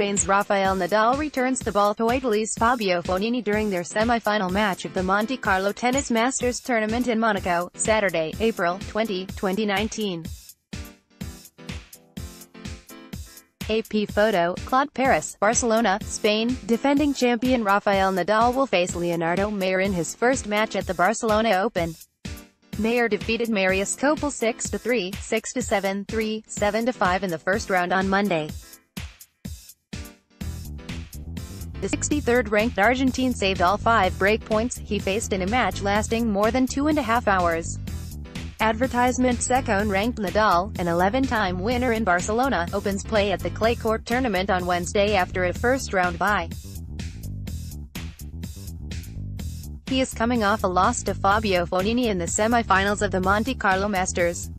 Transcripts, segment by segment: Spain's Rafael Nadal returns the ball to Italy's Fabio Fognini during their semi-final match of the Monte Carlo Tennis Masters tournament in Monaco, Saturday, April 20, 2019. AP photo, Claude Paris, Barcelona, Spain. Defending champion Rafael Nadal will face Leonardo Mayer in his first match at the Barcelona Open. Mayer defeated Marius Copil 6-3, 6-7, 3, 7-5 in the first round on Monday. The 63rd-ranked Argentine saved all 5 breakpoints he faced in a match lasting more than 2.5 hours. Advertisement second-ranked Nadal, an 11-time winner in Barcelona, opens play at the clay court tournament on Wednesday after a first-round bye. He is coming off a loss to Fabio Fognini in the semifinals of the Monte Carlo Masters.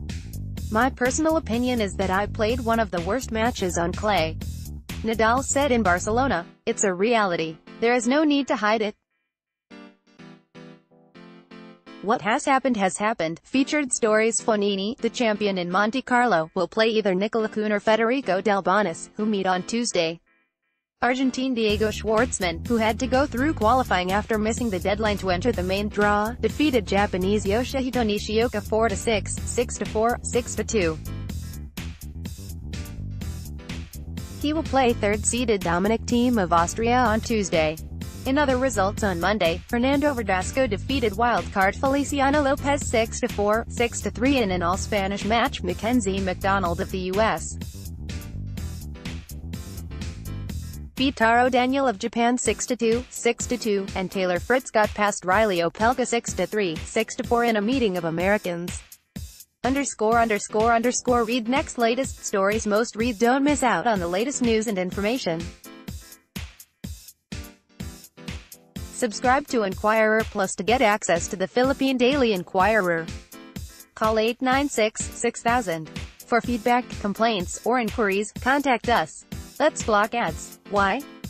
"My personal opinion is that I played one of the worst matches on clay," Nadal said in Barcelona. "It's a reality. There is no need to hide it. What has happened," featured stories. Fognini, the champion in Monte Carlo, will play either Nicola Kuhn or Federico Del Bonis, who meet on Tuesday. Argentine Diego Schwartzman, who had to go through qualifying after missing the deadline to enter the main draw, defeated Japanese Yoshihito Nishioka 4-6, 6-4, 6-2. He will play third-seeded Dominic Thiem of Austria on Tuesday. In other results on Monday, Fernando Verdasco defeated wildcard Feliciano Lopez 6-4, 6-3 in an all-Spanish match. Mackenzie McDonald of the U.S. beat Taro Daniel of Japan 6-2, 6-2, and Taylor Fritz got past Riley Opelka 6-3, 6-4 in a meeting of Americans. ____ Read next. Latest stories. Most read. Don't miss out on the latest news and information. Subscribe to Enquirer Plus to get access to the Philippine Daily Enquirer. Call 896-6000. For feedback, complaints, or inquiries, contact us. Let's block ads. Why?